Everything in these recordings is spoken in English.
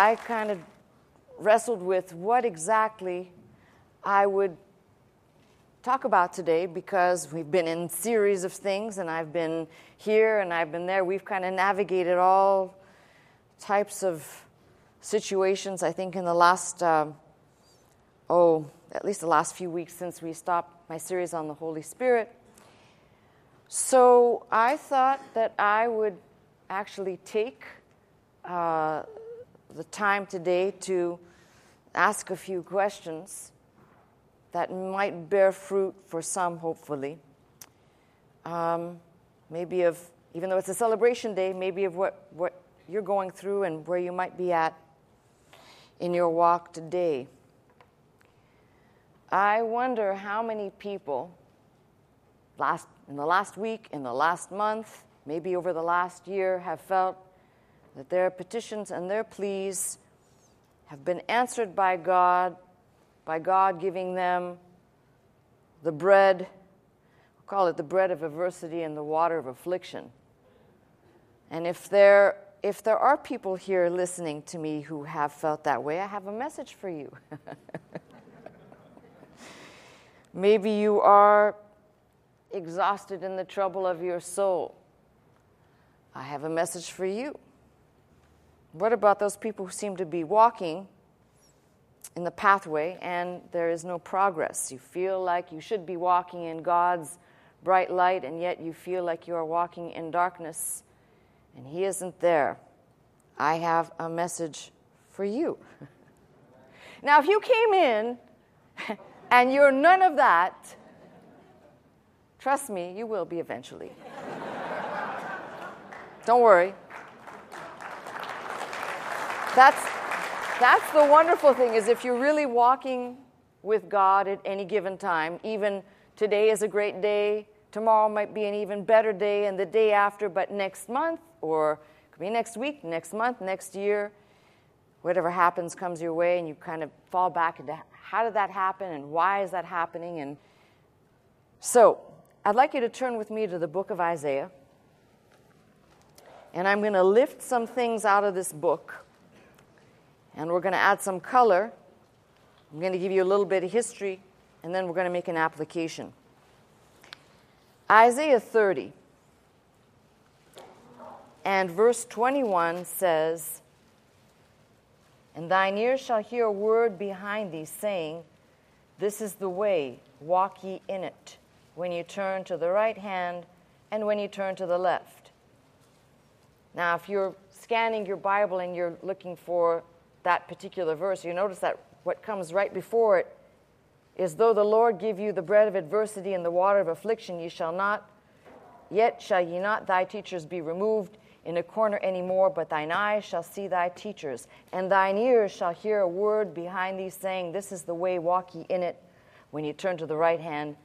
I kind of wrestled with what exactly I would talk about today, because we've been in series of things, and I've been here and I've been there. We've kind of navigated all types of situations, I think, in the last, at least the last few weeks since we stopped my series on the Holy Spirit. So I thought that I would actually take the time today to ask a few questions that might bear fruit for some, hopefully. Maybe of, even though it's a celebration day, maybe of what you're going through and where you might be at in your walk today. I wonder how many people in the last week, in the last month, maybe over the last year, have felt that their petitions and their pleas have been answered by God giving them the bread, we'll call it the bread of adversity and the water of affliction. And if there are people here listening to me who have felt that way, I have a message for you. Maybe you are exhausted in the trouble of your soul. I have a message for you. What about those people who seem to be walking in the pathway and there is no progress? You feel like you should be walking in God's bright light, and yet you feel like you are walking in darkness and He isn't there. I have a message for you. Now, if you came in and you're none of that, trust me, you will be eventually. Don't worry. That's the wonderful thing, is if you're really walking with God at any given time, even today is a great day, tomorrow might be an even better day, and the day after, but next month, or it could be next week, next month, next year, whatever happens comes your way, and you kind of fall back into how did that happen, and why is that happening? And so I'd like you to turn with me to the book of Isaiah, and I'm going to lift some things out of this book. And we're going to add some color. I'm going to give you a little bit of history, and then we're going to make an application. Isaiah 30 and verse 21 says, "And thine ears shall hear a word behind thee, saying, This is the way, walk ye in it, when you turn to the right hand, and when you turn to the left." Now, if you're scanning your Bible and you're looking for that particular verse, you notice that what comes right before it is, "Though the Lord give you the bread of adversity and the water of affliction, ye shall not, yet shall ye not thy teachers be removed in a corner any more, but thine eyes shall see thy teachers, and thine ears shall hear a word behind thee, saying, This is the way, walk ye in it, when ye turn to the right hand,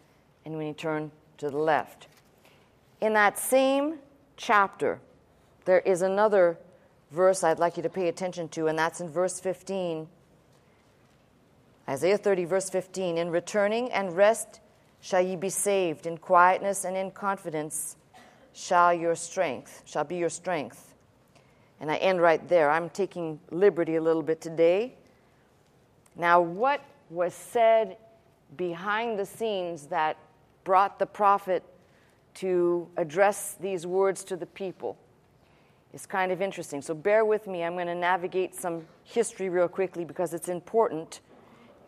and when ye turn to the left." In that same chapter, there is another verse I'd like you to pay attention to, and that's in verse 15. Isaiah 30, verse 15, "In returning and rest shall ye be saved, in quietness and in confidence shall be your strength." And I end right there. I'm taking liberty a little bit today. Now, what was said behind the scenes that brought the prophet to address these words to the people? It's kind of interesting, so bear with me. I'm going to navigate some history real quickly because it's important.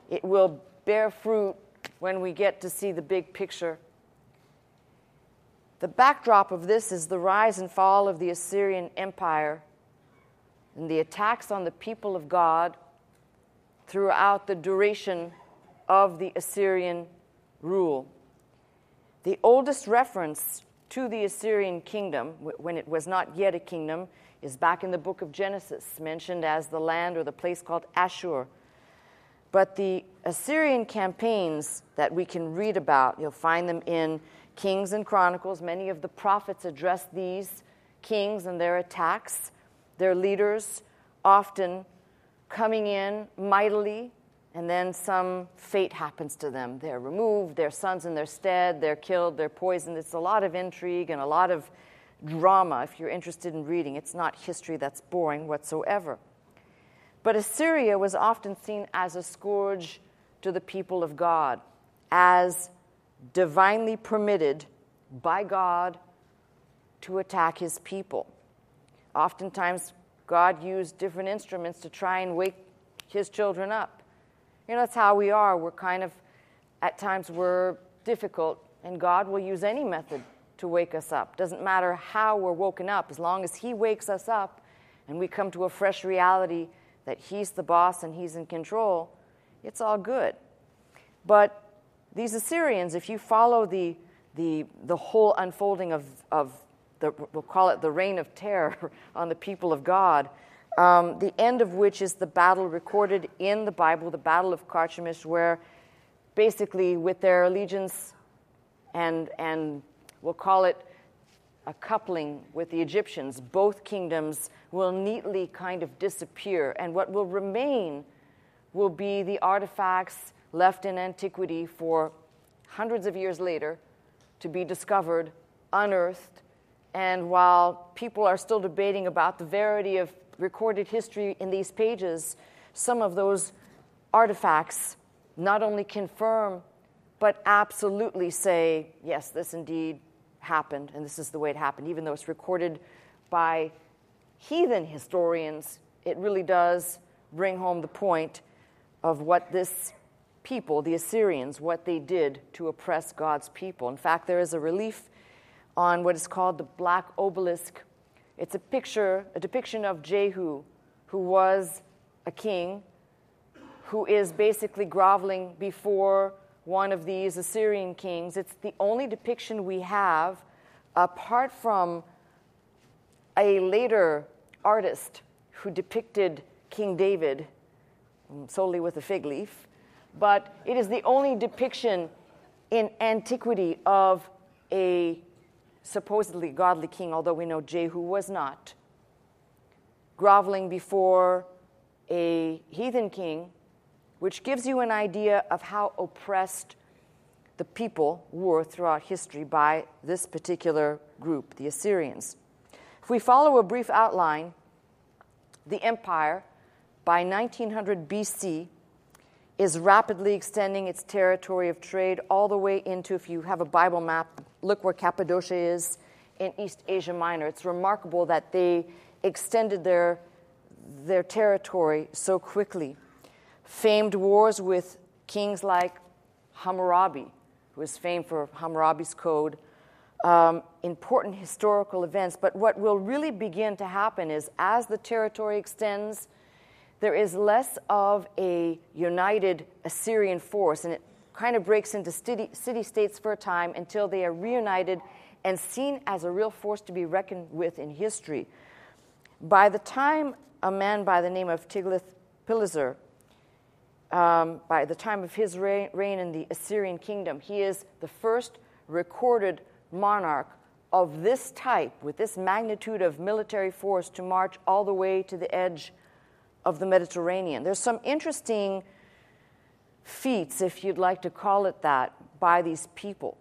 It will bear fruit when we get to see the big picture. The backdrop of this is the rise and fall of the Assyrian Empire and the attacks on the people of God throughout the duration of the Assyrian rule. The oldest reference to the Assyrian kingdom, when it was not yet a kingdom, is back in the book of Genesis, mentioned as the land or the place called Ashur. But the Assyrian campaigns that we can read about, you'll find them in Kings and Chronicles. Many of the prophets address these kings and their attacks, their leaders often coming in mightily, and then some fate happens to them. They're removed, their sons in their stead, they're killed, they're poisoned. It's a lot of intrigue and a lot of drama if you're interested in reading. It's not history that's boring whatsoever. But Assyria was often seen as a scourge to the people of God, as divinely permitted by God to attack his people. Oftentimes, God used different instruments to try and wake his children up. You know, that's how we are. We're kind of, at times, we're difficult, and God will use any method to wake us up. Doesn't matter how we're woken up, as long as he wakes us up and we come to a fresh reality that he's the boss and he's in control, it's all good. But these Assyrians, if you follow the whole unfolding of we'll call it the reign of terror on the people of God, the end of which is the battle recorded in the Bible, the Battle of Carchemish, where basically with their allegiance and we'll call it a coupling with the Egyptians, both kingdoms will neatly kind of disappear, and what will remain will be the artifacts left in antiquity for hundreds of years later to be discovered, unearthed, and while people are still debating about the verity of recorded history in these pages, some of those artifacts not only confirm but absolutely say, yes, this indeed happened, and this is the way it happened. Even though it's recorded by heathen historians, it really does bring home the point of what this people, the Assyrians, what they did to oppress God's people. In fact, there is a relief on what is called the Black Obelisk. It's a depiction of Jehu, who was a king, who is basically groveling before one of these Assyrian kings. It's the only depiction we have, apart from a later artist who depicted King David solely with a fig leaf. But it is the only depiction in antiquity of a supposedly godly king, although we know Jehu was not, groveling before a heathen king, which gives you an idea of how oppressed the people were throughout history by this particular group, the Assyrians. If we follow a brief outline, the empire by 1900 BC is rapidly extending its territory of trade all the way into, if you have a Bible map, look where Cappadocia is in East Asia Minor. It's remarkable that they extended their territory so quickly. Famed wars with kings like Hammurabi, who is famed for Hammurabi's code, important historical events. But what will really begin to happen is, as the territory extends, there is less of a united Assyrian force, and it kind of breaks into city-states for a time until they are reunited and seen as a real force to be reckoned with in history. By the time a man by the name of Tiglath-Pileser, by the time of his reign in the Assyrian kingdom, he is the first recorded monarch of this type, with this magnitude of military force, to march all the way to the edge of the Mediterranean. There's some interesting feats, if you'd like to call it that, by these people.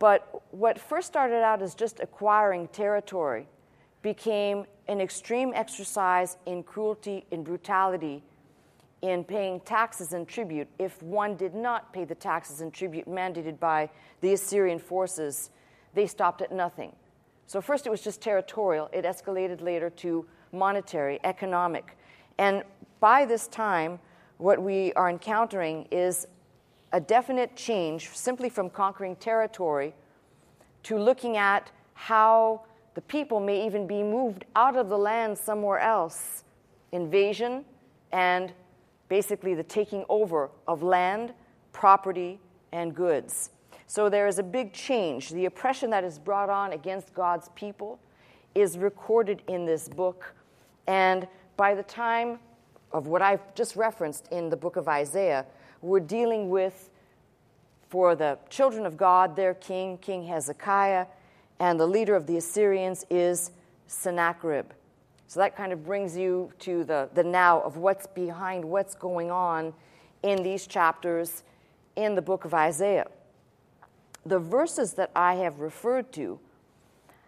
But what first started out as just acquiring territory became an extreme exercise in cruelty, in brutality, in paying taxes and tribute. If one did not pay the taxes and tribute mandated by the Assyrian forces, they stopped at nothing. So first it was just territorial. It escalated later to monetary, economic. And by this time, what we are encountering is a definite change simply from conquering territory to looking at how the people may even be moved out of the land somewhere else. Invasion and basically the taking over of land, property, and goods. So there is a big change. The oppression that is brought on against God's people is recorded in this book. And by the time of what I've just referenced in the book of Isaiah, we're dealing with, for the children of God, their king, King Hezekiah, and the leader of the Assyrians is Sennacherib. So that kind of brings you to the now of what's behind, what's going on in these chapters in the book of Isaiah. The verses that I have referred to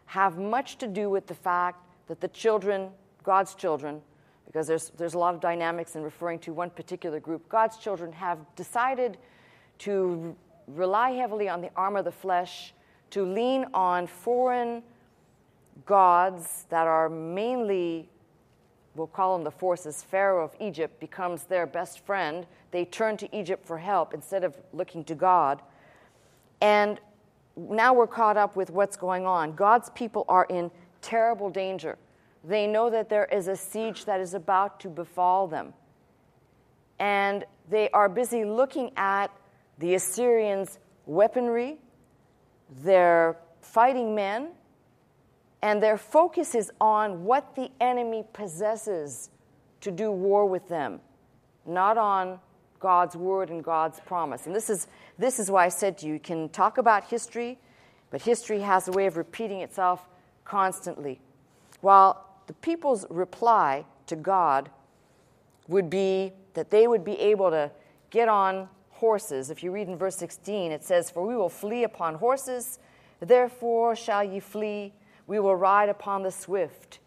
have much to do with the fact that the children, God's children, because there's a lot of dynamics in referring to one particular group. God's children have decided to rely heavily on the arm of the flesh, to lean on foreign gods that are mainly, we'll call them the forces. Pharaoh of Egypt becomes their best friend. They turn to Egypt for help instead of looking to God. And now we're caught up with what's going on. God's people are in terrible danger. They know that there is a siege that is about to befall them. And they are busy looking at the Assyrians' weaponry, their fighting men, and their focus is on what the enemy possesses to do war with them, not on God's word and God's promise. And this is why I said to you, you can talk about history, but history has a way of repeating itself constantly. While the people's reply to God would be that they would be able to get on horses. If you read in verse 16, it says, "For we will flee upon horses, therefore shall ye flee. We will ride upon the swift."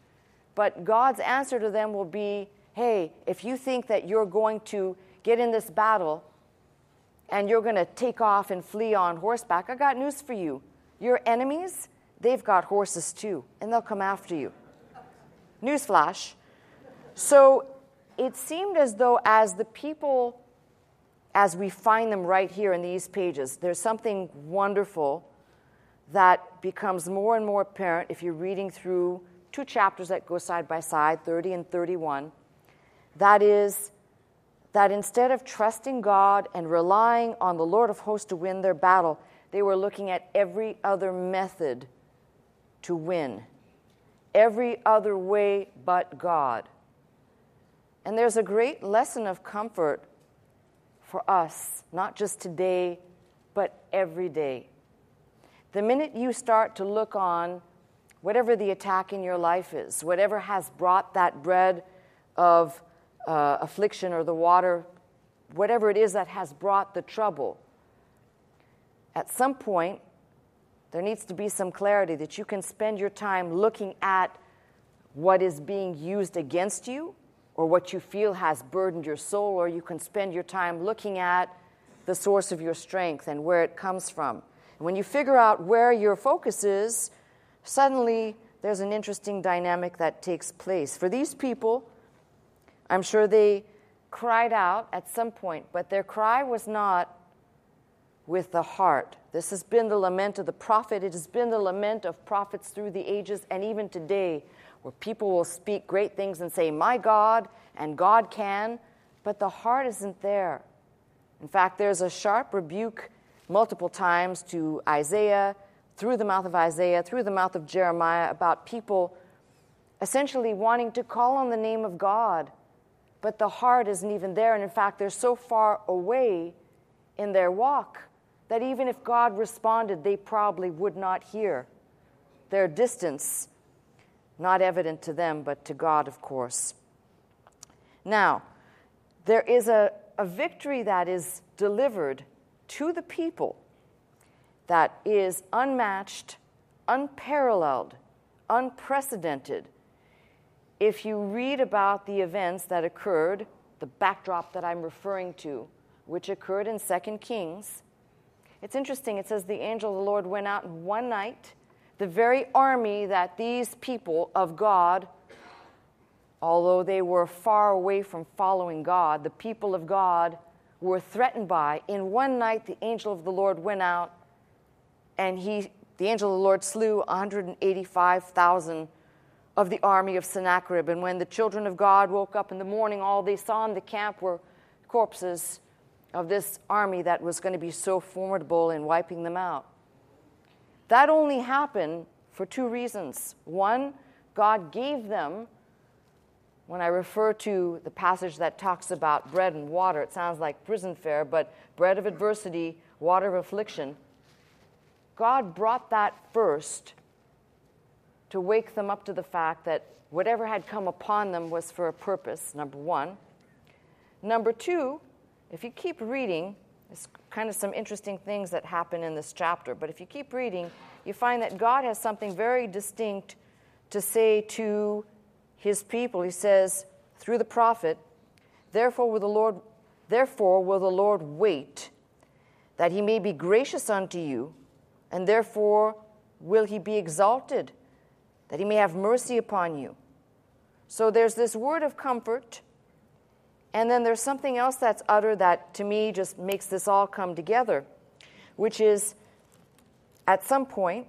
But God's answer to them will be, hey, if you think that you're going to get in this battle and you're going to take off and flee on horseback, I got news for you. Your enemies, they've got horses too, and they'll come after you. Newsflash. So it seemed as though as the people, as we find them right here in these pages, there's something wonderful that becomes more and more apparent if you're reading through two chapters that go side by side, 30 and 31. That is, that instead of trusting God and relying on the Lord of hosts to win their battle, they were looking at every other method to win, every other way but God. And there's a great lesson of comfort for us, not just today, but every day. The minute you start to look on whatever the attack in your life is, whatever has brought that bread of affliction or the water, whatever it is that has brought the trouble, at some point, there needs to be some clarity that you can spend your time looking at what is being used against you or what you feel has burdened your soul, or you can spend your time looking at the source of your strength and where it comes from. When you figure out where your focus is, suddenly there's an interesting dynamic that takes place. For these people, I'm sure they cried out at some point, but their cry was not with the heart. This has been the lament of the prophet. It has been the lament of prophets through the ages and even today, where people will speak great things and say, "My God," and "God can," but the heart isn't there. In fact, there's a sharp rebuke multiple times to Isaiah, through the mouth of Isaiah, through the mouth of Jeremiah, about people essentially wanting to call on the name of God, but the heart isn't even there. And in fact, they're so far away in their walk that even if God responded, they probably would not hear. Their distance, not evident to them, but to God, of course. Now, there is a victory that is delivered to the people that is unmatched, unparalleled, unprecedented. If you read about the events that occurred, the backdrop that I'm referring to, which occurred in Second Kings, it's interesting. It says the angel of the Lord went out in one night. The very army that these people of God, although they were far away from following God, the people of God were threatened by, in one night the angel of the Lord went out and the angel of the Lord slew 185,000 of the army of Sennacherib. And when the children of God woke up in the morning, all they saw in the camp were corpses of this army that was going to be so formidable in wiping them out. That only happened for two reasons. One, God gave them, when I refer to the passage that talks about bread and water, it sounds like prison fare, but bread of adversity, water of affliction. God brought that first to wake them up to the fact that whatever had come upon them was for a purpose, number one. Number two, if you keep reading, there's kind of some interesting things that happen in this chapter, but if you keep reading, you find that God has something very distinct to say to His people. He says, through the prophet, Therefore will the Lord wait, that he may be gracious unto you, and therefore will he be exalted, that he may have mercy upon you. So there's this word of comfort, and then there's something else that's uttered that to me just makes this all come together, which is at some point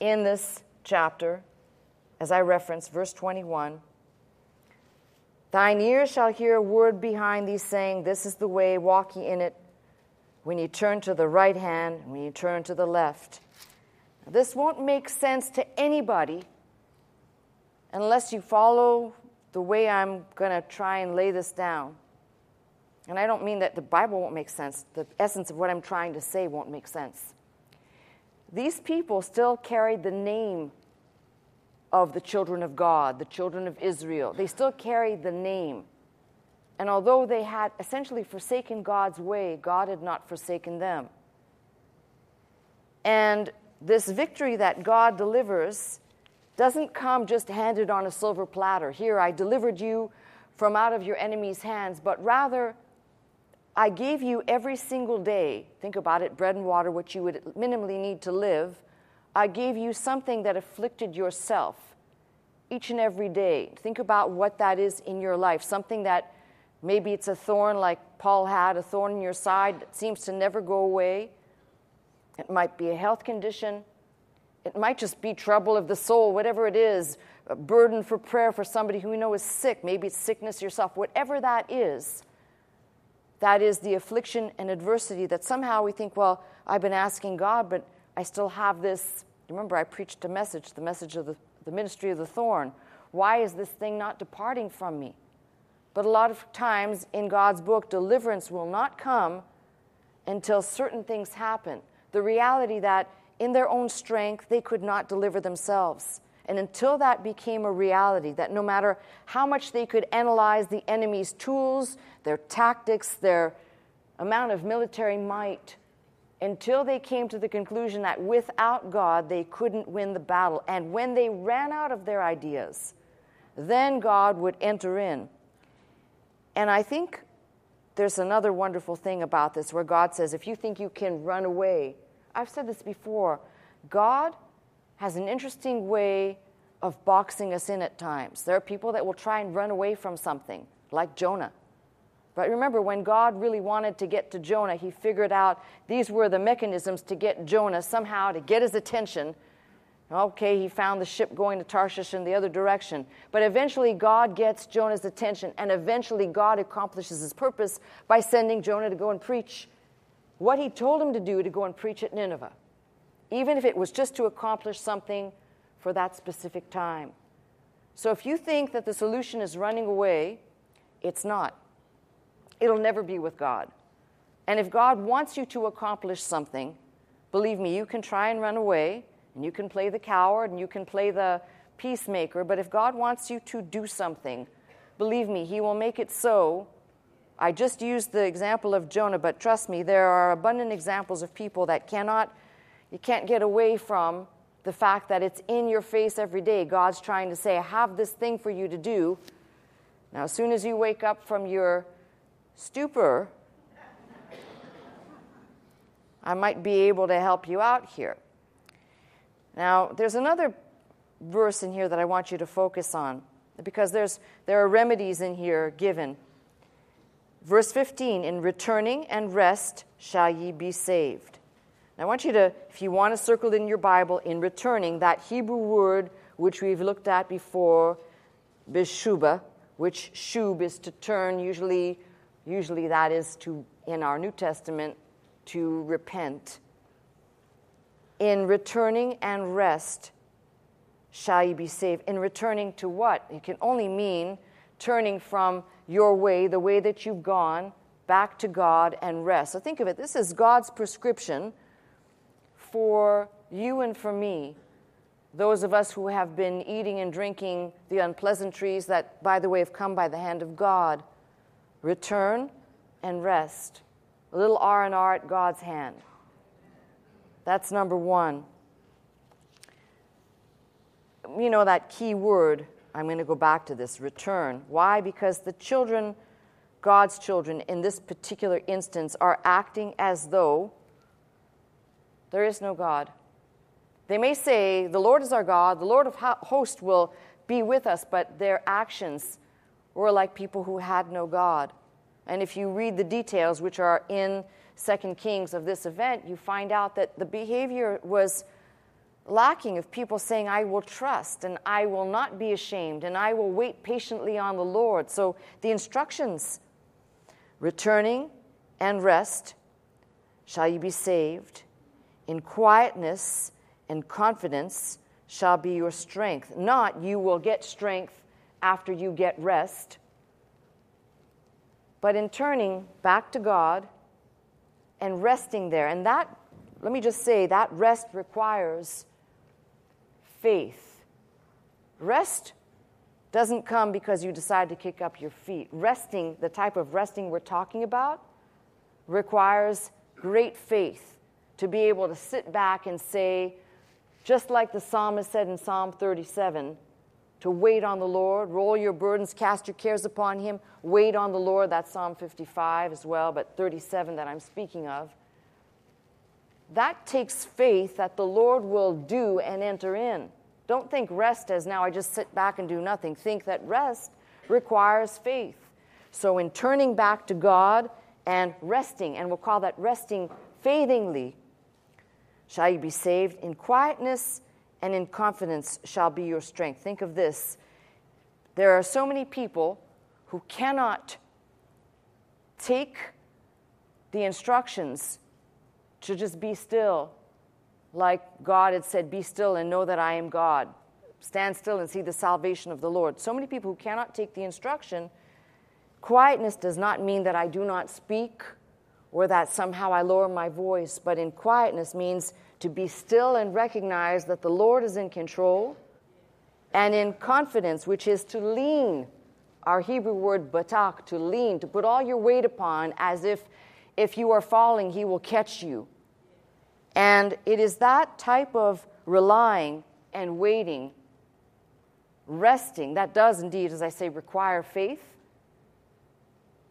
in this chapter, as I reference verse 21, thine ears shall hear a word behind thee saying, this is the way, walk ye in it, when you turn to the right hand, when you turn to the left. Now, this won't make sense to anybody unless you follow the way I'm going to try and lay this down. And I don't mean that the Bible won't make sense. The essence of what I'm trying to say won't make sense. These people still carried the name of the children of God, the children of Israel. They still carried the name. And although they had essentially forsaken God's way, God had not forsaken them. And this victory that God delivers doesn't come just handed on a silver platter. Here, I delivered you from out of your enemy's hands, but rather I gave you every single day, think about it, bread and water, what you would minimally need to live. I gave you something that afflicted yourself each and every day. Think about what that is in your life, something that maybe it's a thorn like Paul had, a thorn in your side that seems to never go away. It might be a health condition. It might just be trouble of the soul, whatever it is, a burden for prayer for somebody who we know is sick. Maybe it's sickness yourself. Whatever that is the affliction and adversity that somehow we think, well, I've been asking God, but I still have this. Remember, I preached a message, the message of the ministry of the thorn. Why is this thing not departing from me? But a lot of times in God's book, deliverance will not come until certain things happen. The reality that in their own strength, they could not deliver themselves. And until that became a reality, that no matter how much they could analyze the enemy's tools, their tactics, their amount of military might, until they came to the conclusion that without God, they couldn't win the battle. And when they ran out of their ideas, then God would enter in. And I think there's another wonderful thing about this where God says, if you think you can run away, I've said this before, God has an interesting way of boxing us in at times. There are people that will try and run away from something, like Jonah. But remember, when God really wanted to get to Jonah, he figured out these were the mechanisms to get Jonah somehow, to get his attention. Okay, he found the ship going to Tarshish in the other direction. But eventually God gets Jonah's attention, and eventually God accomplishes his purpose by sending Jonah to go and preach what he told him to do, to go and preach at Nineveh, even if it was just to accomplish something for that specific time. So if you think that the solution is running away, it's not. It'll never be with God. And if God wants you to accomplish something, believe me, you can try and run away, and you can play the coward, and you can play the peacemaker, but if God wants you to do something, believe me, he will make it so. I just used the example of Jonah, but trust me, there are abundant examples of people that you can't get away from the fact that it's in your face every day. God's trying to say, I have this thing for you to do. Now, as soon as you wake up from your stupor, I might be able to help you out here. Now, there's another verse in here that I want you to focus on, because there are remedies in here given. Verse 15, in returning and rest shall ye be saved. Now, I want you to, if you want to circle in your Bible, in returning, that Hebrew word which we've looked at before, beshubah, which shub is to turn, usually that is to, in our New Testament, to repent. In returning and rest shall ye be saved. In returning to what? It can only mean turning from your way, the way that you've gone, back to God and rest. So think of it. This is God's prescription for you and for me, those of us who have been eating and drinking the unpleasantries that, by the way, have come by the hand of God. Return and rest. A little R&R at God's hand. That's number one. You know that key word, I'm going to go back to this, return. Why? Because the children, God's children, in this particular instance are acting as though there is no God. They may say, the Lord is our God, the Lord of hosts will be with us, but their actions were like people who had no God. And if you read the details, which are in Second Kings of this event, you find out that the behavior was lacking of people saying, I will trust and I will not be ashamed and I will wait patiently on the Lord. So the instructions, returning and rest, shall you be saved. In quietness and confidence shall be your strength. Not you will get strength after you get rest, but in turning back to God and resting there. And that, let me just say, that rest requires faith. Rest doesn't come because you decide to kick up your feet. Resting, the type of resting we're talking about, requires great faith to be able to sit back and say, just like the psalmist said in Psalm 37, to wait on the Lord, roll your burdens, cast your cares upon him, wait on the Lord. That's Psalm 55 as well, but 37 that I'm speaking of. That takes faith that the Lord will do and enter in. Don't think rest as now I just sit back and do nothing. Think that rest requires faith. So in turning back to God and resting, and we'll call that resting faithingly, shall you be saved. In quietness and in confidence shall be your strength. Think of this. There are so many people who cannot take the instructions to just be still, like God had said, be still and know that I am God. Stand still and see the salvation of the Lord. So many people who cannot take the instruction, quietness does not mean that I do not speak or that somehow I lower my voice, but in quietness means to be still and recognize that the Lord is in control, and in confidence, which is to lean, our Hebrew word batak, to lean, to put all your weight upon as if you are falling, he will catch you. And it is that type of relying and waiting, resting, that does indeed, as I say, require faith.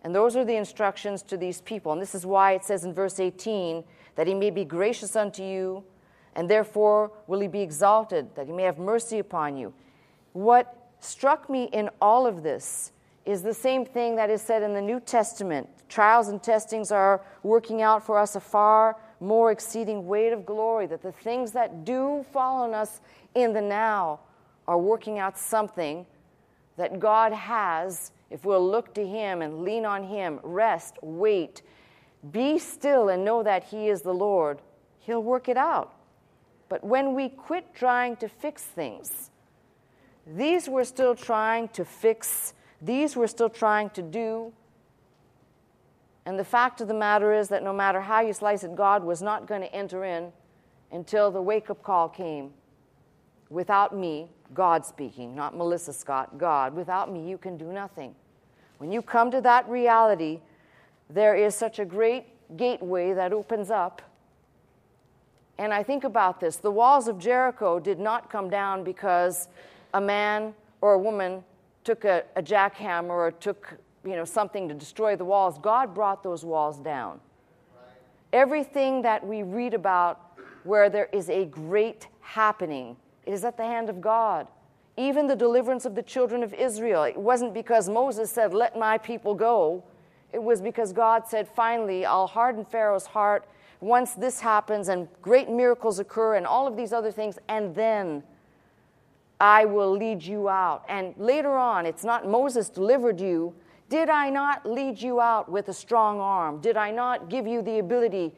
And those are the instructions to these people. And this is why it says in verse 18, that he may be gracious unto you, and therefore will he be exalted, that he may have mercy upon you. What struck me in all of this is the same thing that is said in the New Testament. Trials and testings are working out for us a far more exceeding weight of glory, that the things that do fall on us in the now are working out something that God has, if we'll look to him and lean on him, rest, wait, be still and know that he is the Lord. He'll work it out. But when we quit trying to fix things, these we're still trying to fix, these we're still trying to do. And the fact of the matter is that no matter how you slice it, God was not going to enter in until the wake-up call came. Without me, God speaking, not Melissa Scott, God, without me you can do nothing. When you come to that reality, there is such a great gateway that opens up. And I think about this. The walls of Jericho did not come down because a man or a woman took a jackhammer or took, something to destroy the walls. God brought those walls down. Right. Everything that we read about where there is a great happening is at the hand of God. Even the deliverance of the children of Israel, it wasn't because Moses said, let my people go. It was because God said, finally, I'll harden Pharaoh's heart once this happens and great miracles occur and all of these other things, and then I will lead you out. And later on, it's not Moses delivered you. Did I not lead you out with a strong arm? Did I not give you the ability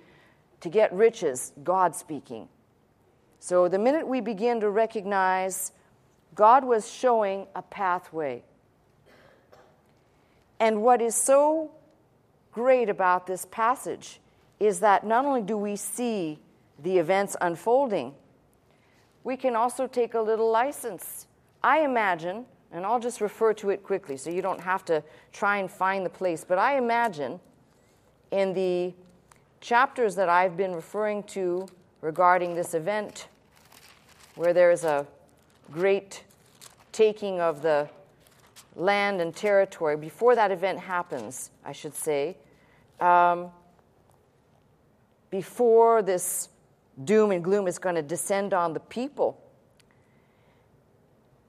to get riches? God speaking. So the minute we begin to recognize God was showing a pathway. And what is so great about this passage is that not only do we see the events unfolding, we can also take a little license. I imagine, and I'll just refer to it quickly so you don't have to try and find the place, but I imagine in the chapters that I've been referring to regarding this event, where there is a great taking of the land and territory, before that event happens, I should say, before this doom and gloom is going to descend on the people,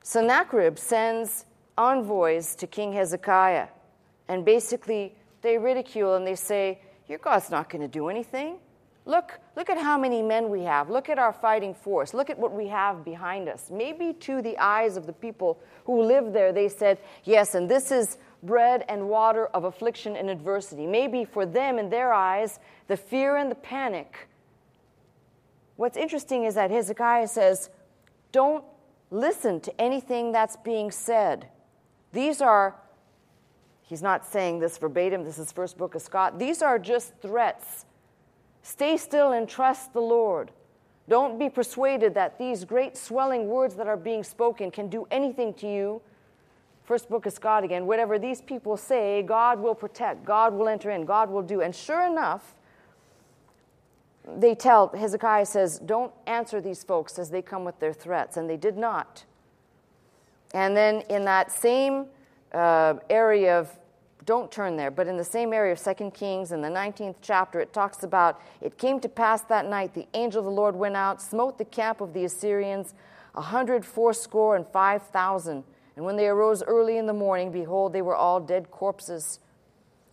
Sennacherib sends envoys to King Hezekiah, and basically they ridicule and they say, your God's not going to do anything. Look at how many men we have. Look at our fighting force. Look at what we have behind us. Maybe to the eyes of the people who lived there, they said, yes, and this is bread and water of affliction and adversity. Maybe for them, in their eyes, the fear and the panic. What's interesting is that Hezekiah says, don't listen to anything that's being said. These are, he's not saying this verbatim, this is First Book of Scott, these are just threats. Stay still and trust the Lord. Don't be persuaded that these great swelling words that are being spoken can do anything to you. First Book of Scott again. Whatever these people say, God will protect. God will enter in. God will do. And sure enough, Hezekiah says, don't answer these folks as they come with their threats. And they did not. And then in that same area of, don't turn there, but in the same area of Second Kings, in the 19th chapter, it talks about, it came to pass that night, the angel of the Lord went out, smote the camp of the Assyrians, 185,000. And when they arose early in the morning, behold, they were all dead corpses.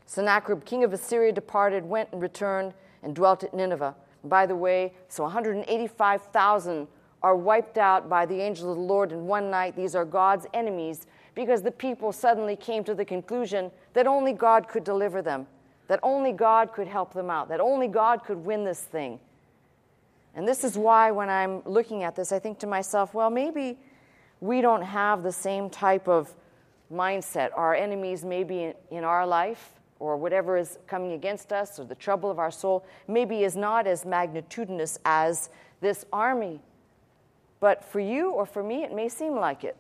Sennacherib, king of Assyria, departed, went and returned, and dwelt at Nineveh. And by the way, so 185,000 are wiped out by the angel of the Lord in one night. These are God's enemies, because the people suddenly came to the conclusion that only God could deliver them, that only God could help them out, that only God could win this thing. And this is why when I'm looking at this, I think to myself, well, maybe we don't have the same type of mindset. Our enemies may be in our life, or whatever is coming against us, or the trouble of our soul, maybe is not as magnitudinous as this army. But for you or for me, it may seem like it.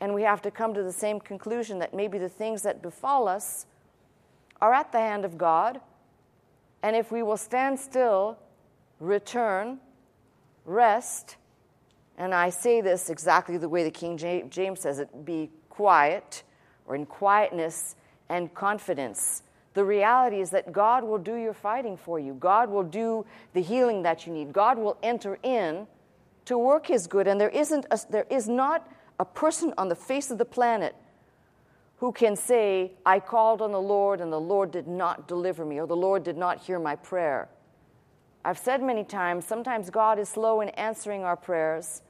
And we have to come to the same conclusion that maybe the things that befall us are at the hand of God. And if we will stand still, return, rest, and I say this exactly the way the King James says it, be quiet, or in quietness and confidence. The reality is that God will do your fighting for you. God will do the healing that you need. God will enter in to work his good. And there is not a person on the face of the planet who can say, I called on the Lord and the Lord did not deliver me, or the Lord did not hear my prayer. I've said many times, sometimes God is slow in answering our prayers.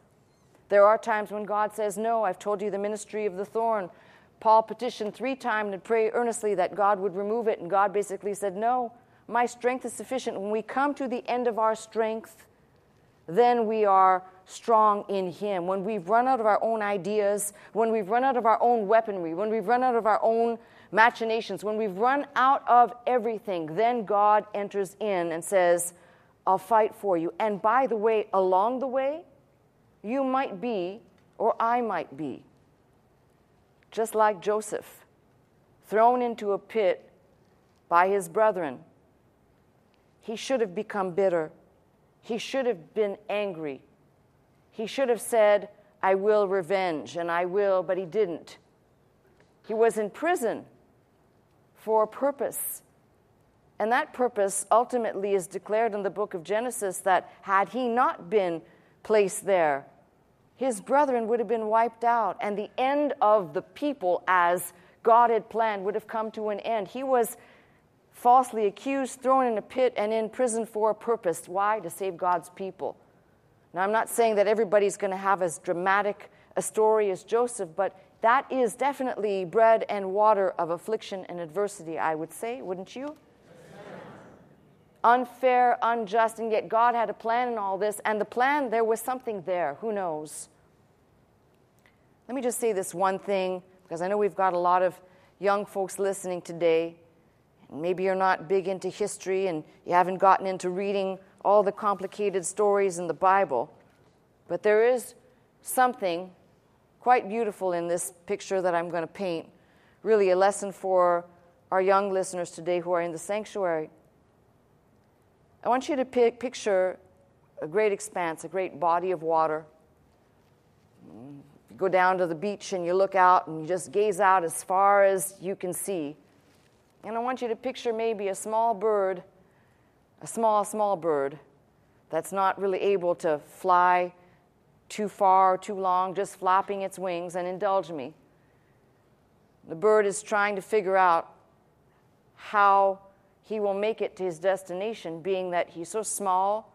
There are times when God says, no, I've told you the ministry of the thorn. Paul petitioned 3 times and prayed earnestly that God would remove it, and God basically said, no, my strength is sufficient. When we come to the end of our strength, then we are strong in him. When we've run out of our own ideas, when we've run out of our own weaponry, when we've run out of our own machinations, when we've run out of everything, then God enters in and says, I'll fight for you. And by the way, along the way, you might be, or I might be, just like Joseph, thrown into a pit by his brethren. He should have become bitter. He should have been angry. He should have said, I will revenge, and I will, but he didn't. He was in prison for a purpose. And that purpose ultimately is declared in the book of Genesis, that had he not been placed there, his brethren would have been wiped out, and the end of the people, as God had planned, would have come to an end. He was falsely accused, thrown in a pit, and in prison for a purpose. Why? To save God's people. Now, I'm not saying that everybody's going to have as dramatic a story as Joseph, but that is definitely bread and water of affliction and adversity, I would say, wouldn't you? Yes. Unfair, unjust, and yet God had a plan in all this, and the plan, there was something there. Who knows? Let me just say this one thing, because I know we've got a lot of young folks listening today. Maybe you're not big into history, and you haven't gotten into reading all the complicated stories in the Bible, but there is something quite beautiful in this picture that I'm going to paint, really a lesson for our young listeners today who are in the sanctuary. I want you to picture a great expanse, a great body of water. go down to the beach and you look out and you just gaze out as far as you can see. And I want you to picture maybe a small bird that's not really able to fly too far or too long, just flapping its wings, and indulge me. The bird is trying to figure out how he will make it to his destination, being that he's so small,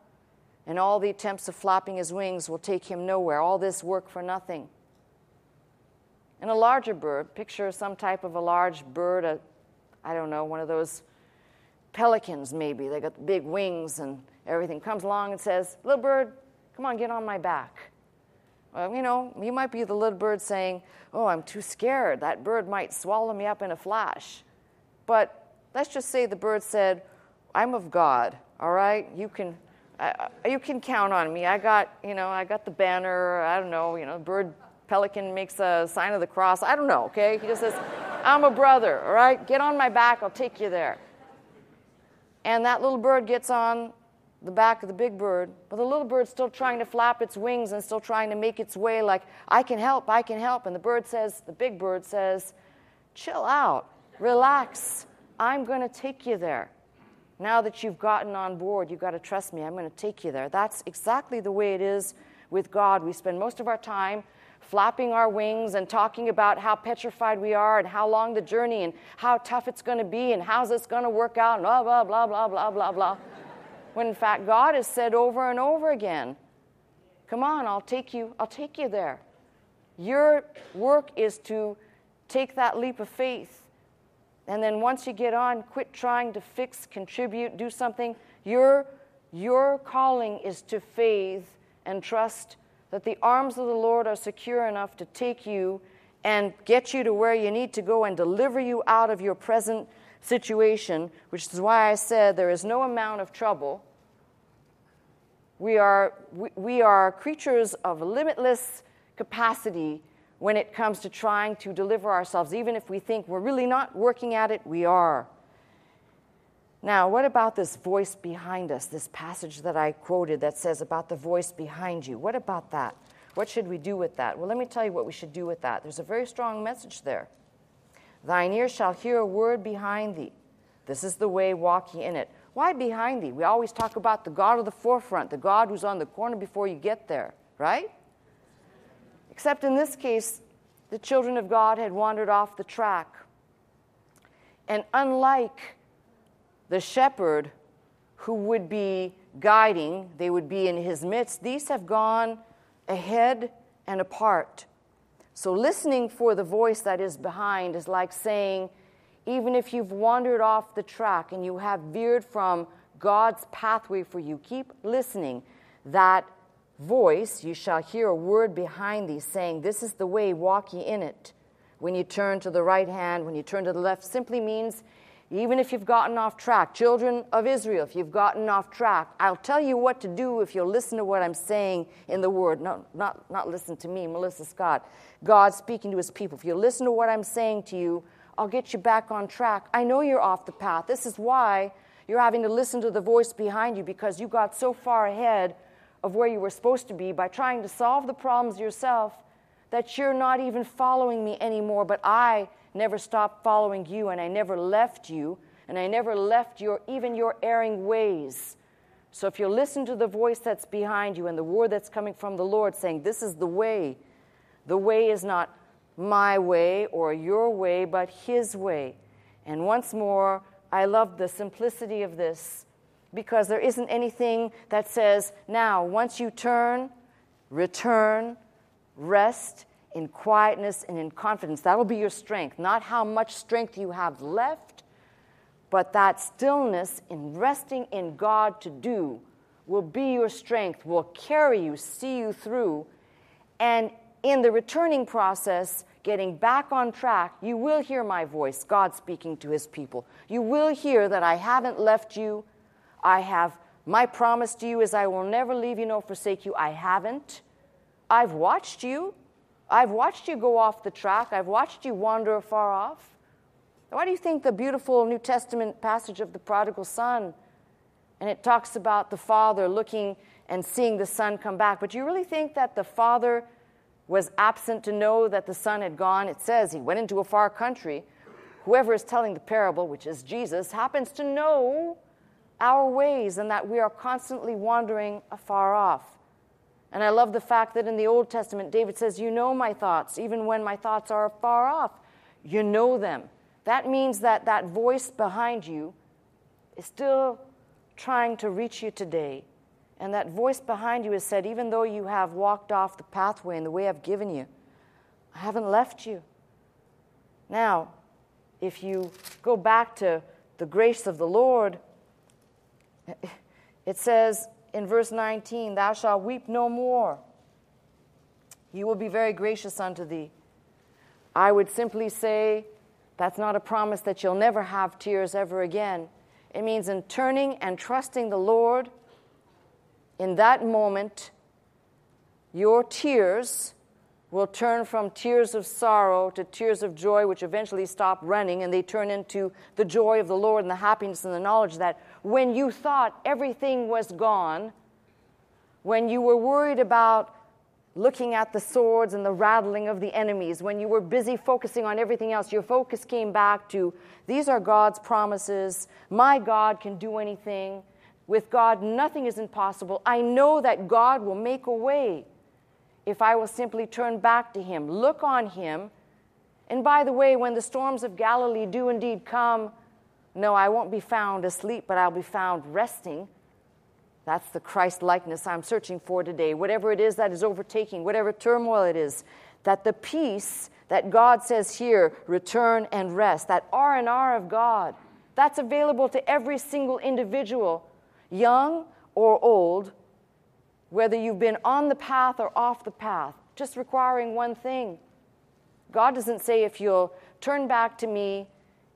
and all the attempts of flapping his wings will take him nowhere. All this work for nothing. And a larger bird, picture some type of a large bird, one of those pelicans maybe. They got the big wings and everything. Comes along and says, "Little bird, come on, get on my back." Well, you might be the little bird saying, "Oh, I'm too scared. That bird might swallow me up in a flash." But let's just say the bird said, "I'm of God, all right? You can count on me. I got the banner. Bird pelican makes a sign of the cross. I don't know, okay? He just says, I'm a brother, all right? Get on my back. I'll take you there." And that little bird gets on the back of the big bird, but the little bird's still trying to flap its wings and still trying to make its way like, I can help. And the big bird says, "Chill out, relax. I'm going to take you there. Now that you've gotten on board, you've got to trust me. I'm going to take you there." That's exactly the way it is with God. We spend most of our time flapping our wings and talking about how petrified we are and how long the journey and how tough it's going to be and how's this going to work out and blah, blah, blah, blah, blah, blah, blah. When in fact, God has said over and over again, "Come on, I'll take you there." Your work is to take that leap of faith. And then once you get on, quit trying to fix, contribute, do something. Your calling is to faith and trust that the arms of the Lord are secure enough to take you and get you to where you need to go and deliver you out of your present situation, which is why I said there is no amount of trouble. We are creatures of limitless capacity when it comes to trying to deliver ourselves. Even if we think we're really not working at it, we are. Now, what about this voice behind us, this passage that I quoted that says about the voice behind you? What about that? What should we do with that? Well, let me tell you what we should do with that. There's a very strong message there. "Thine ear shall hear a word behind thee. This is the way, walk ye in it." Why behind thee? We always talk about the God of the forefront, the God who's on the corner before you get there, right? Except in this case, the children of God had wandered off the track. And unlike the shepherd who would be guiding, they would be in his midst, these have gone ahead and apart. So listening for the voice that is behind is like saying, even if you've wandered off the track and you have veered from God's pathway for you, keep listening. That voice, "You shall hear a word behind thee, saying, This is the way, walk ye in it." When you turn to the right hand, when you turn to the left, simply means even if you've gotten off track. Children of Israel, if you've gotten off track, I'll tell you what to do if you'll listen to what I'm saying in the Word. No, not listen to me, Melissa Scott. God speaking to his people. If you listen to what I'm saying to you, I'll get you back on track. I know you're off the path. This is why you're having to listen to the voice behind you, because you got so far ahead of where you were supposed to be by trying to solve the problems yourself that you're not even following me anymore. But I never stopped following you, and I never left you, and I never left your erring ways. So if you listen to the voice that's behind you and the word that's coming from the Lord saying, "This is the way." The way is not my way or your way, but his way. And once more, I love the simplicity of this, because there isn't anything that says, now, once you turn, return, rest in quietness and in confidence. That will be your strength, not how much strength you have left, but that stillness in resting in God to do will be your strength, will carry you, see you through. And in the returning process, getting back on track, you will hear my voice, God speaking to his people. You will hear that I haven't left you. I have, my promise to you is I will never leave you nor forsake you. I haven't. I've watched you. I've watched you go off the track. I've watched you wander afar off. Why do you think the beautiful New Testament passage of the prodigal son, and it talks about the father looking and seeing the son come back, but you really think that the father was absent to know that the sun had gone. It says he went into a far country. Whoever is telling the parable, which is Jesus, happens to know our ways and that we are constantly wandering afar off. And I love the fact that in the Old Testament, David says, you know my thoughts, even when my thoughts are afar off. You know them. That means that that voice behind you is still trying to reach you today. And that voice behind you has said, even though you have walked off the pathway and the way I've given you, I haven't left you. Now, if you go back to the grace of the Lord, it says in verse 19, thou shalt weep no more. He will be very gracious unto thee. I would simply say that's not a promise that you'll never have tears ever again. It means in turning and trusting the Lord, in that moment, your tears will turn from tears of sorrow to tears of joy, which eventually stop running, and they turn into the joy of the Lord and the happiness and the knowledge that when you thought everything was gone, when you were worried about looking at the swords and the rattling of the enemies, when you were busy focusing on everything else, your focus came back to, these are God's promises. My God can do anything. With God, nothing is impossible. I know that God will make a way if I will simply turn back to him, look on him. And by the way, when the storms of Galilee do indeed come, no, I won't be found asleep, but I'll be found resting. That's the Christ likeness I'm searching for today. Whatever it is that is overtaking, whatever turmoil it is, that the peace that God says here, return and rest, that R&R of God, that's available to every single individual, young or old, whether you've been on the path or off the path, just requiring one thing. God doesn't say if you'll turn back to me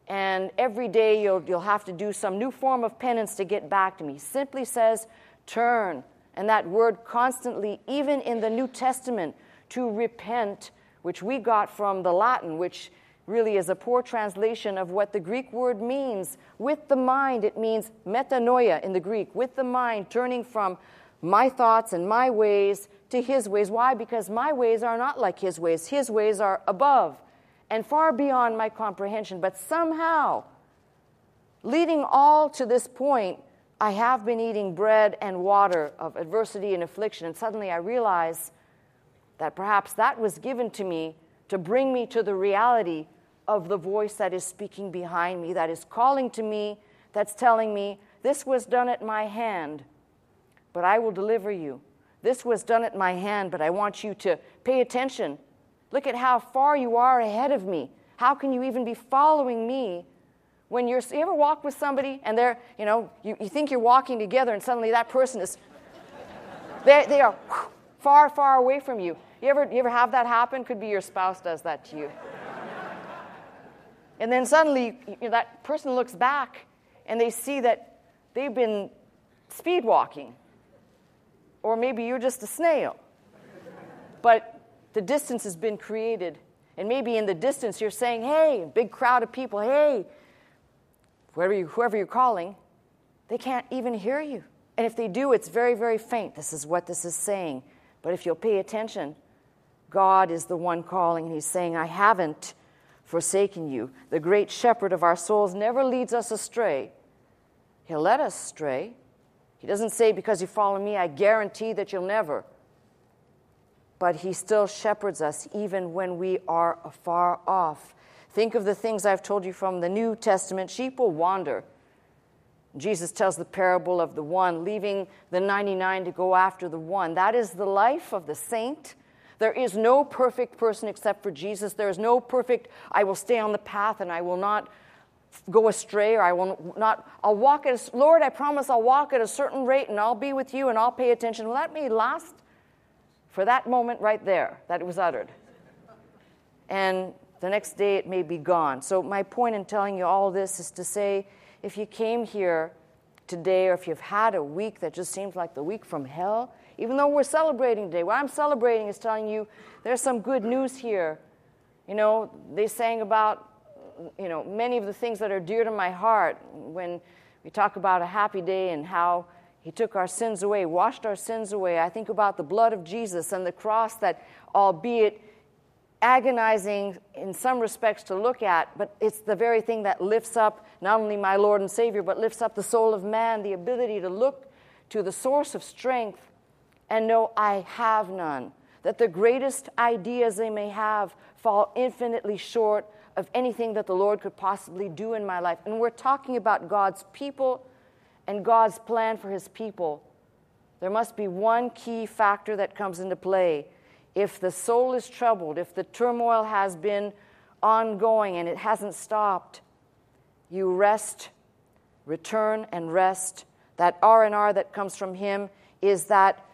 and every day you'll have to do some new form of penance to get back to me. He simply says turn. And that word constantly, even in the New Testament, to repent, which we got from the Latin, which really is a poor translation of what the Greek word means. With the mind, it means metanoia in the Greek. With the mind, turning from my thoughts and my ways to his ways. Why? Because my ways are not like his ways. His ways are above and far beyond my comprehension. But somehow, leading all to this point, I have been eating bread and water of adversity and affliction. And suddenly I realize that perhaps that was given to me to bring me to the reality of the voice that is speaking behind me, that is calling to me, that's telling me, this was done at my hand, but I will deliver you. This was done at my hand, but I want you to pay attention. Look at how far you are ahead of me. How can you even be following me when you're... You ever walk with somebody and they're, you think you're walking together and suddenly that person is... They are far, far away from you. You ever have that happen? Could be your spouse does that to you. And then suddenly that person looks back and they see that they've been speed walking. Or maybe you're just a snail. But the distance has been created. And maybe in the distance you're saying, hey, a big crowd of people, hey, whoever you're calling, they can't even hear you. And if they do, it's very, very faint. This is what this is saying. But if you'll pay attention, God is the one calling, and he's saying, I haven't forsaken you. The great shepherd of our souls never leads us astray. He'll let us stray. He doesn't say, because you follow me, I guarantee that you'll never. But he still shepherds us even when we are afar off. Think of the things I've told you from the New Testament. Sheep will wander. Jesus tells the parable of the one, leaving the 99 to go after the one. That is the life of the saint. There is no perfect person except for Jesus. There is no perfect, I will stay on the path and I will not go astray, or I will not, I'll walk at a, Lord, I promise I'll walk at a certain rate and I'll be with you and I'll pay attention. Well, that may last for that moment right there that it was uttered. And the next day it may be gone. So my point in telling you all this is to say, if you came here today, or if you've had a week that just seems like the week from hell, even though we're celebrating today, what I'm celebrating is telling you there's some good news here. They sang about, many of the things that are dear to my heart when we talk about a happy day and how, He took our sins away, washed our sins away. I think about the blood of Jesus and the cross that, albeit agonizing in some respects to look at, but it's the very thing that lifts up not only my Lord and Savior, but lifts up the soul of man, the ability to look to the source of strength and know I have none, that the greatest ideas they may have fall infinitely short of anything that the Lord could possibly do in my life. And we're talking about God's people and God's plan for his people. There must be one key factor that comes into play. If the soul is troubled, if the turmoil has been ongoing and it hasn't stopped, you rest, return and rest. That R&R that comes from him is that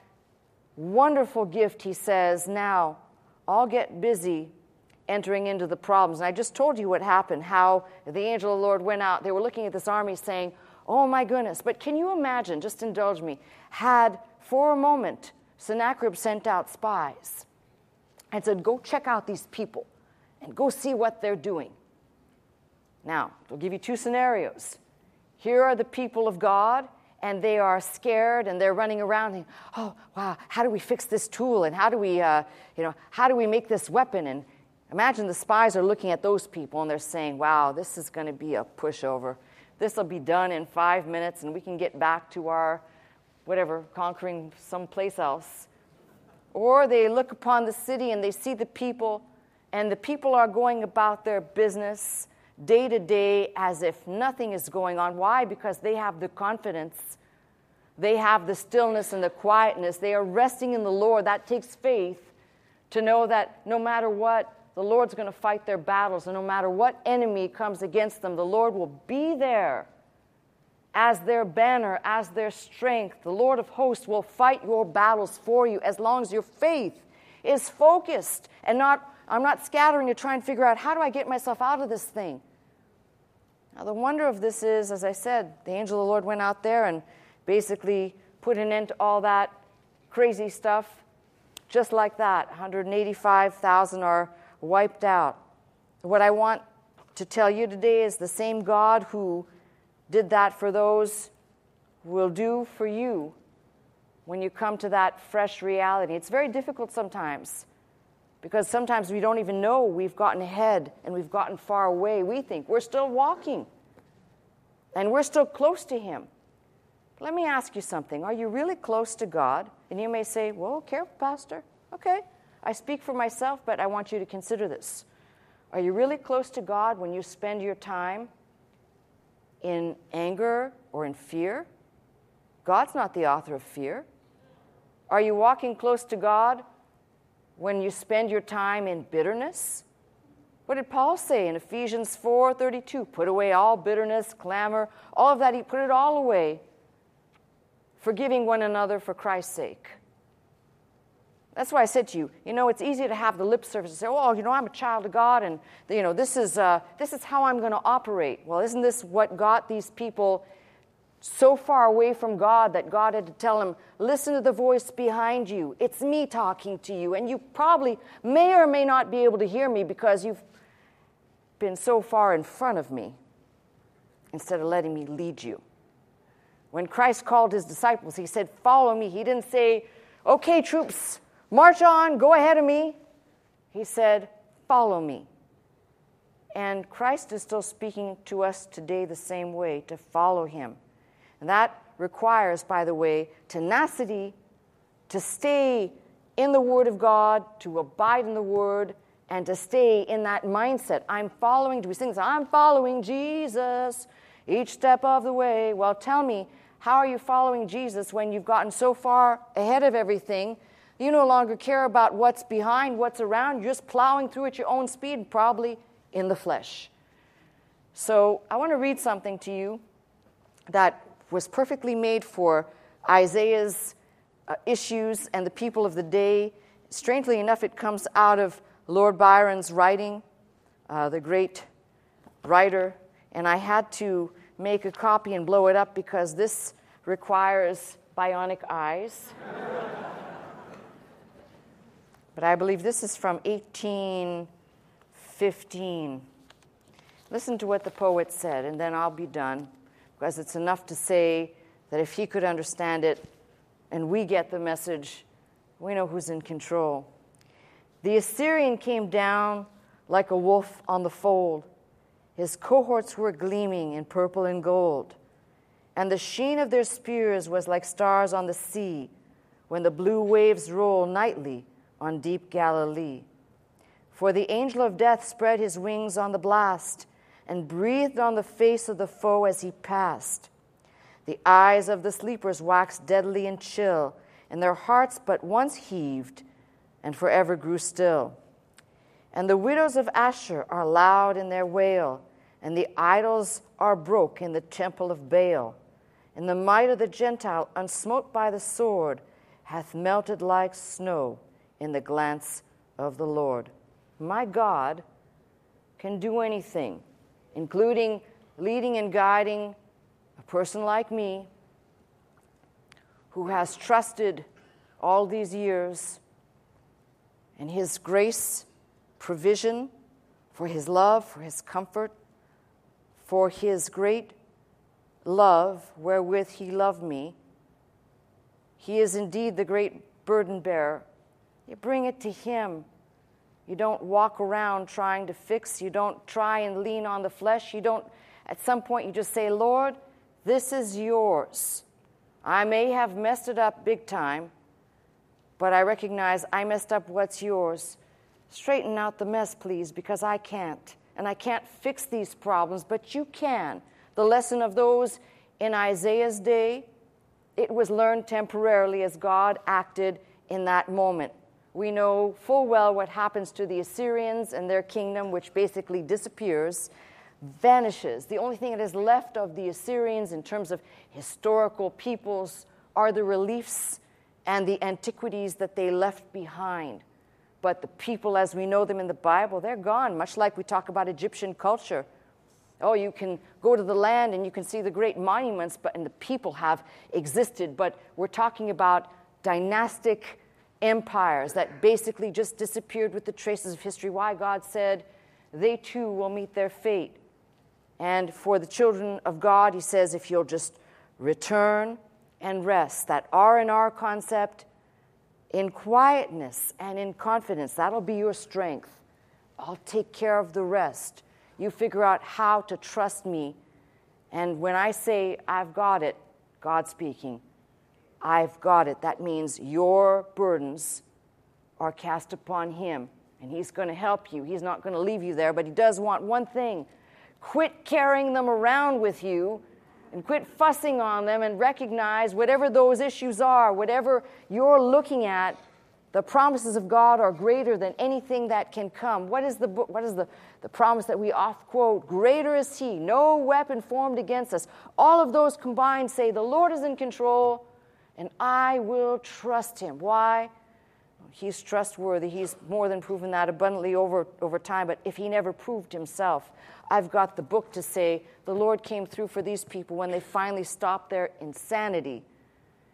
wonderful gift. He says, now I'll get busy entering into the problems. And I just told you what happened, how the angel of the Lord went out. They were looking at this army saying, oh my goodness. But can you imagine, just indulge me, had for a moment Sennacherib sent out spies and said, go check out these people and go see what they're doing. Now, they'll give you two scenarios. Here are the people of God, and they are scared, and they're running around thinking, oh, wow, how do we fix this tool, and how do we make this weapon? And imagine the spies are looking at those people, and they're saying, wow, this is going to be a pushover. This will be done in 5 minutes, and we can get back to our whatever, conquering someplace else. Or they look upon the city and they see the people, and the people are going about their business day to day as if nothing is going on. Why? Because they have the confidence. They have the stillness and the quietness. They are resting in the Lord. That takes faith to know that no matter what, the Lord's going to fight their battles, and no matter what enemy comes against them, the Lord will be there as their banner, as their strength. The Lord of hosts will fight your battles for you as long as your faith is focused and I'm not scattering to try and figure out, how do I get myself out of this thing? Now, the wonder of this is, as I said, the angel of the Lord went out there and basically put an end to all that crazy stuff. Just like that, 185,000 are wiped out. What I want to tell you today is the same God who did that for those will do for you when you come to that fresh reality. It's very difficult sometimes, because sometimes we don't even know we've gotten ahead and we've gotten far away. We think we're still walking and we're still close to him. But let me ask you something. Are you really close to God? And you may say, well, careful, Pastor. Okay, I speak for myself, but I want you to consider this. Are you really close to God when you spend your time in anger or in fear? God's not the author of fear. Are you walking close to God when you spend your time in bitterness? What did Paul say in Ephesians 4:32? Put away all bitterness, clamor, all of that. He put it all away, forgiving one another for Christ's sake. That's why I said to you, it's easy to have the lip service and say, well, I'm a child of God, and, this is how I'm going to operate. Well, isn't this what got these people so far away from God that God had to tell them, listen to the voice behind you. It's me talking to you, and you probably may or may not be able to hear me because you've been so far in front of me instead of letting me lead you. When Christ called his disciples, he said, follow me. He didn't say, okay, troops, march on, go ahead of me. He said, follow me. And Christ is still speaking to us today the same way, to follow him. And that requires, by the way, tenacity to stay in the Word of God, to abide in the Word, and to stay in that mindset. I'm following. Do we sing this? I'm following Jesus each step of the way. Well, tell me, how are you following Jesus when you've gotten so far ahead of everything? You no longer care about what's behind, what's around. You're just plowing through at your own speed, probably in the flesh. So I want to read something to you that was perfectly made for Isaiah's issues and the people of the day. Strangely enough, it comes out of Lord Byron's writing, the great writer. And I had to make a copy and blow it up because this requires bionic eyes. But I believe this is from 1815. Listen to what the poet said, and then I'll be done, because it's enough to say that if he could understand it and we get the message, we know who's in control. The Assyrian came down like a wolf on the fold. His cohorts were gleaming in purple and gold, and the sheen of their spears was like stars on the sea when the blue waves roll nightly on deep Galilee. For the angel of death spread his wings on the blast and breathed on the face of the foe as he passed. The eyes of the sleepers waxed deadly and chill, and their hearts but once heaved and forever grew still. And the widows of Ashur are loud in their wail, and the idols are broke in the temple of Baal. And the might of the Gentile, unsmote by the sword, hath melted like snow in the glance of the Lord. My God can do anything, including leading and guiding a person like me who has trusted all these years in his grace, provision, for his love, for his comfort, for his great love wherewith he loved me. He is indeed the great burden bearer. You bring it to him. You don't walk around trying to fix. You don't try and lean on the flesh. You don't, at some point, you just say, Lord, this is yours. I may have messed it up big time, but I recognize I messed up what's yours. Straighten out the mess, please, because I can't. And I can't fix these problems, but you can. The lesson of those in Isaiah's day, it was learned temporarily as God acted in that moment. We know full well what happens to the Assyrians and their kingdom, which basically disappears, vanishes. The only thing that is left of the Assyrians in terms of historical peoples are the reliefs and the antiquities that they left behind. But the people as we know them in the Bible, they're gone, much like we talk about Egyptian culture. Oh, you can go to the land and you can see the great monuments, and the people have existed. But we're talking about dynastic empires that basically just disappeared with the traces of history. Why God said, they too will meet their fate. And for the children of God, he says, if you'll just return and rest, that R&R concept, in quietness and in confidence, that'll be your strength. I'll take care of the rest. You figure out how to trust me. And when I say, I've got it, God speaking, I've got it. That means your burdens are cast upon him, and he's going to help you. He's not going to leave you there, but he does want one thing. Quit carrying them around with you, and quit fussing on them, and recognize whatever those issues are, whatever you're looking at, the promises of God are greater than anything that can come. What is the promise that we oft quote? Greater is he, no weapon formed against us. All of those combined say the Lord is in control, and I will trust him. Why? He's trustworthy. He's more than proven that abundantly over time. But if he never proved himself, I've got the book to say the Lord came through for these people when they finally stopped their insanity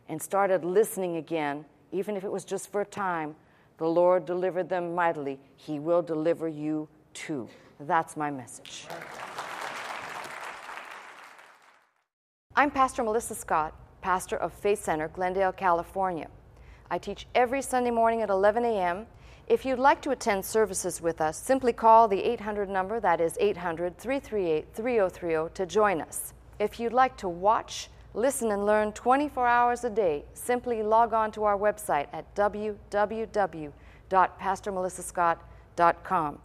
and started listening again, even if it was just for a time. The Lord delivered them mightily. He will deliver you too. That's my message. I'm Pastor Melissa Scott, pastor of Faith Center, Glendale, California. I teach every Sunday morning at 11 a.m. If you'd like to attend services with us, simply call the 800 number, that is 800-338-3030, to join us. If you'd like to watch, listen, and learn 24 hours a day, simply log on to our website at www.pastormelissascott.com.